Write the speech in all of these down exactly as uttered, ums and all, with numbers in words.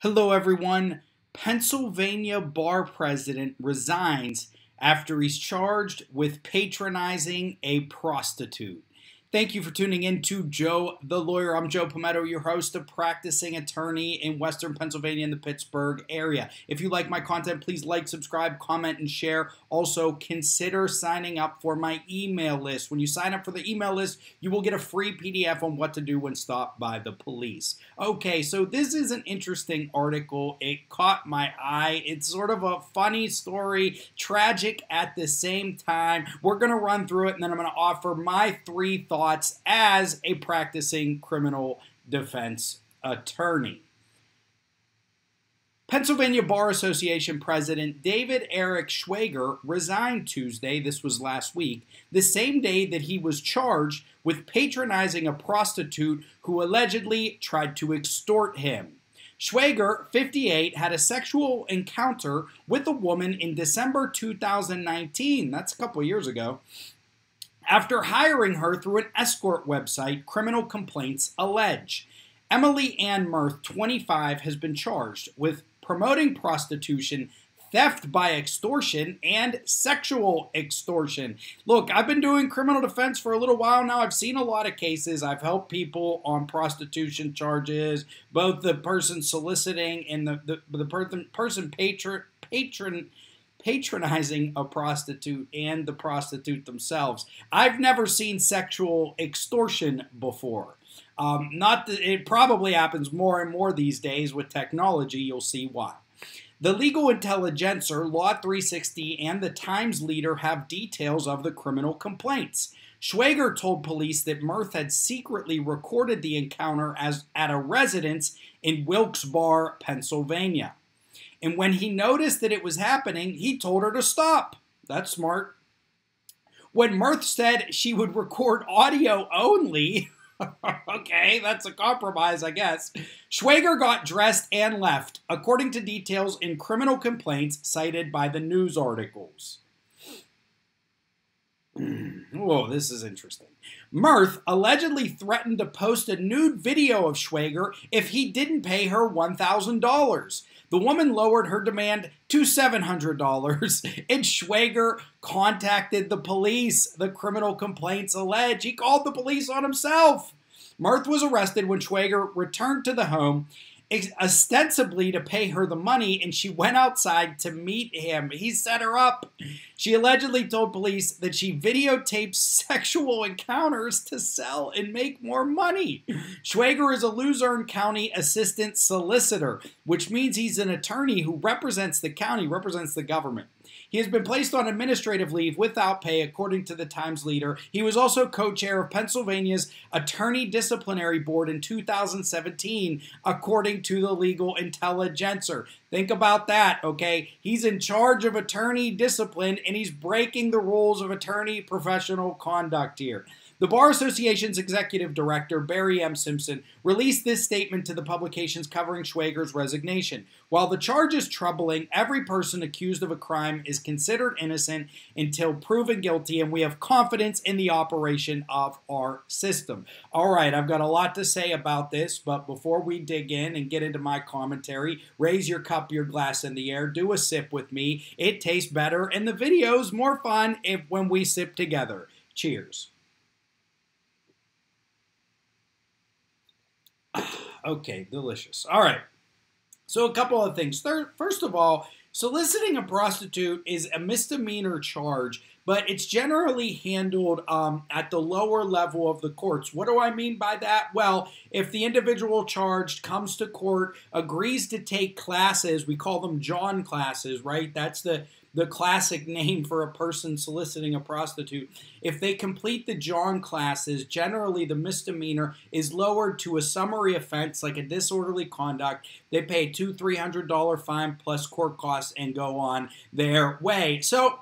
Hello everyone. Pennsylvania bar president resigns after he's charged with patronizing a prostitute. Thank you for tuning in to Joe the Lawyer. I'm Joe Pometto, your host, a practicing attorney in Western Pennsylvania in the Pittsburgh area. If you like my content, please like, subscribe, comment, and share. Also, consider signing up for my email list. When you sign up for the email list, you will get a free P D F on what to do when stopped by the police. Okay, so this is an interesting article. It caught my eye. It's sort of a funny story, tragic at the same time. We're going to run through it, and then I'm going to offer my three thoughts as a practicing criminal defense attorney. Pennsylvania Bar Association President David Eric Schwager resigned Tuesday, this was last week, the same day that he was charged with patronizing a prostitute who allegedly tried to extort him. Schwager, fifty-eight, had a sexual encounter with a woman in December two thousand nineteen, that's a couple years ago, after hiring her through an escort website, criminal complaints allege. Emily Ann Murth, twenty-five, has been charged with promoting prostitution, theft by extortion, and sexual extortion. Look, I've been doing criminal defense for a little while now. I've seen a lot of cases. I've helped people on prostitution charges, both the person soliciting and the, the, the per- person patron, patron patronizing a prostitute and the prostitute themselves. I've never seen sexual extortion before. Um, not that it probably happens more and more these days with technology. You'll see why. The Legal Intelligencer, Law three sixty, and the Times Leader have details of the criminal complaints. Schwager told police that Murth had secretly recorded the encounter as at a residence in Wilkes-Barre, Pennsylvania. And when he noticed that it was happening, he told her to stop. That's smart. When Murth said she would record audio only, okay, that's a compromise, I guess, Schwager got dressed and left, according to details in criminal complaints cited by the news articles. Whoa, this is interesting. Murth allegedly threatened to post a nude video of Schwager if he didn't pay her one thousand dollars. The woman lowered her demand to seven hundred dollars, and Schwager contacted the police, the criminal complaints allege. He called the police on himself. Murth was arrested when Schwager returned to the home, ostensibly to pay her the money, and she went outside to meet him. He set her up. She allegedly told police that she videotaped sexual encounters to sell and make more money. Schwager is a Luzerne County assistant solicitor, which means he's an attorney who represents the county, represents the government. He has been placed on administrative leave without pay, according to the Times Leader. He was also co-chair of Pennsylvania's Attorney Disciplinary Board in two thousand seventeen, according to the Legal Intelligencer. Think about that, okay? He's in charge of attorney discipline, and he's breaking the rules of attorney professional conduct here. The Bar Association's executive director, Barry M. Simpson, released this statement to the publications covering Schwager's resignation. While the charge is troubling, every person accused of a crime is considered innocent until proven guilty, and we have confidence in the operation of our system. All right, I've got a lot to say about this, but before we dig in and get into my commentary, raise your cup, your glass in the air, do a sip with me. It tastes better, and the video's more fun if when we sip together. Cheers. Okay, delicious. All right. So a couple of things. First of all, soliciting a prostitute is a misdemeanor charge, but it's generally handled um, at the lower level of the courts. What do I mean by that? Well, if the individual charged comes to court, agrees to take classes, we call them John classes, right? That's the the classic name for a person soliciting a prostitute. If they complete the John classes, generally the misdemeanor is lowered to a summary offense like a disorderly conduct. They pay a two hundred, three hundred dollar fine plus court costs and go on their way. So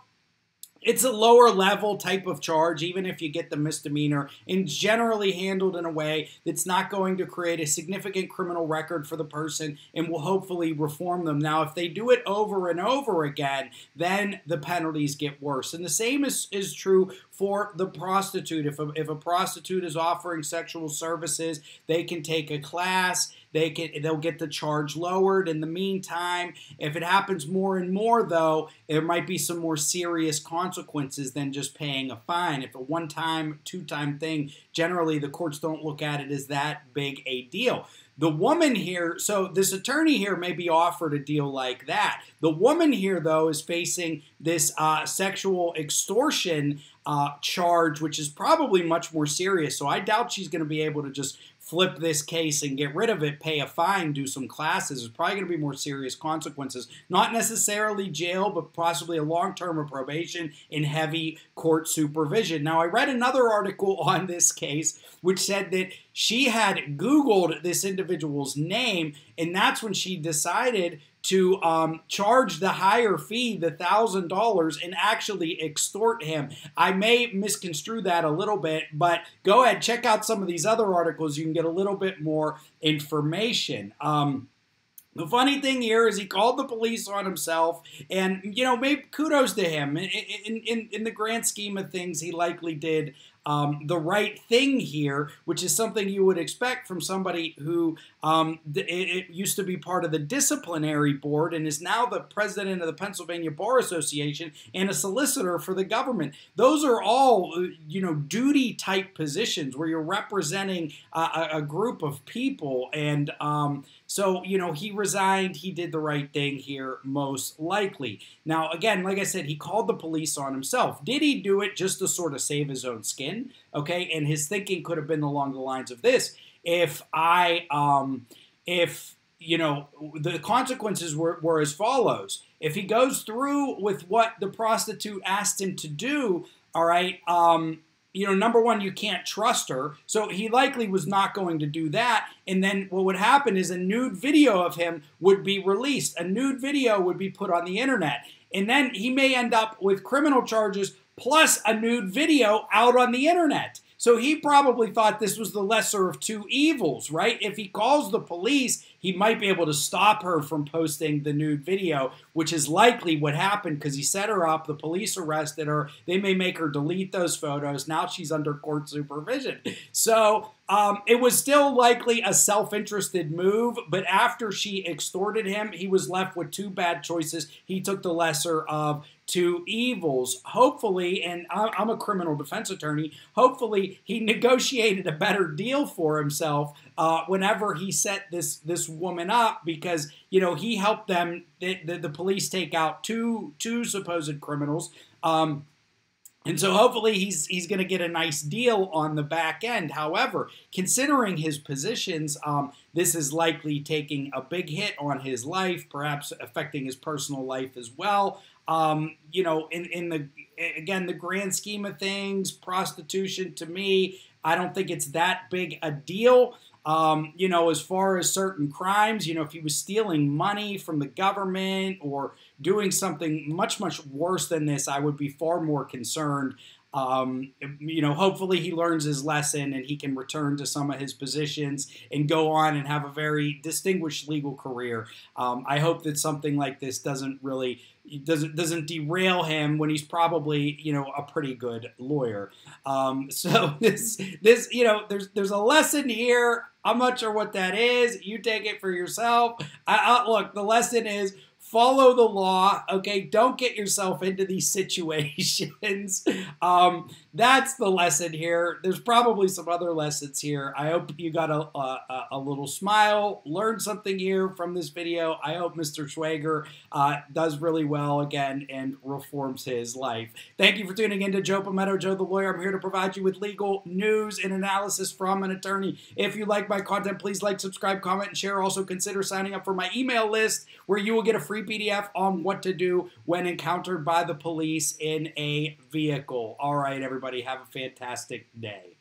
it's a lower level type of charge, even if you get the misdemeanor, and generally handled in a way that's not going to create a significant criminal record for the person and will hopefully reform them. Now, if they do it over and over again, then the penalties get worse. And the same is, is true for the prostitute. If a, if a prostitute is offering sexual services, they can take a class. They can, they'll get the charge lowered. In the meantime, if it happens more and more, though, there might be some more serious consequences than just paying a fine. If a one-time, two-time thing, generally the courts don't look at it as that big a deal. The woman here, so this attorney here may be offered a deal like that. The woman here, though, is facing this uh, sexual extortion uh, charge, which is probably much more serious. So I doubt she's going to be able to just flip this case and get rid of it, pay a fine, do some classes. There's probably going to be more serious consequences. Not necessarily jail, but possibly a long term of probation and heavy court supervision. Now, I read another article on this case which said that she had Googled this individual's name, and that's when she decided to um, charge the higher fee, the one thousand dollars, and actually extort him. I may misconstrue that a little bit, but go ahead, check out some of these other articles. You can get a little bit more information. Um, the funny thing here is he called the police on himself, and, you know, maybe kudos to him. In, in, in the grand scheme of things, he likely did Um, the right thing here, which is something you would expect from somebody who um, th it, it used to be part of the disciplinary board and is now the president of the Pennsylvania Bar Association and a solicitor for the government. Those are all, you know, duty-type positions where you're representing a, a group of people. And um, so, you know, he resigned. He did the right thing here, most likely. Now, again, like I said, he called the police on himself. Did he do it just to sort of save his own skin? Okay, and his thinking could have been along the lines of this: if I, um, if you know, the consequences were, were as follows. If he goes through with what the prostitute asked him to do, all right, um, you know, number one, you can't trust her, so he likely was not going to do that. And then what would happen is a nude video of him would be released. A nude video would be put on the internet, and then he may end up with criminal charges plus a nude video out on the internet. So he probably thought this was the lesser of two evils, right? If he calls the police, he might be able to stop her from posting the nude video, which is likely what happened because he set her up, the police arrested her, they may make her delete those photos, now she's under court supervision. So um, it was still likely a self-interested move, but after she extorted him, he was left with two bad choices. He took the lesser of to evils. Hopefully, and I'm a criminal defense attorney, hopefully he negotiated a better deal for himself uh, whenever he set this this woman up, because, you know, he helped them, the, the, the police take out two two supposed criminals. Um, And so hopefully he's he's going to get a nice deal on the back end. However, considering his positions, um, this is likely taking a big hit on his life, perhaps affecting his personal life as well. Um, you know, in, in the again, the grand scheme of things, prostitution to me, I don't think it's that big a deal. Um, you know, as far as certain crimes, you know, if he was stealing money from the government or doing something much, much worse than this, I would be far more concerned. Um, you know, hopefully he learns his lesson and he can return to some of his positions and go on and have a very distinguished legal career. Um, I hope that something like this doesn't really doesn't doesn't derail him when he's probably, you know, a pretty good lawyer. Um, so this this you know, there's there's a lesson here. I'm not sure what that is. You take it for yourself. I, I, look, the lesson is: follow the law, okay? Don't get yourself into these situations. um, that's the lesson here. There's probably some other lessons here. I hope you got a, a, a little smile, learned something here from this video. I hope Mister Schwager uh, does really well again and reforms his life. Thank you for tuning in to Joe Palmetto, Joe the Lawyer. I'm here to provide you with legal news and analysis from an attorney. If you like my content, please like, subscribe, comment, and share. Also, consider signing up for my email list where you will get a free P D F on what to do when encountered by the police in a vehicle. All right, everybody, have a fantastic day.